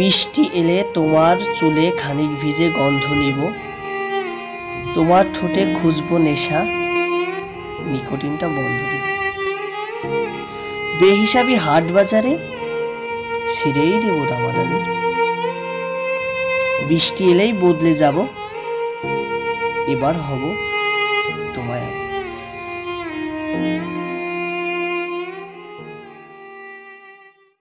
বৃষ্টি এলে তোমার চুলে খানিক ভিজে গন্ধ নিব, তোমার ঠোঁটে খুঁজবো নেশা, নিকোটিনটা বন্ধ দিব। বেহিসাবি হাট বাজারে ছিঁড়েই দেব দামাদামি, বৃষ্টি এলেই বদলে যাব, এবার হব তোমায়।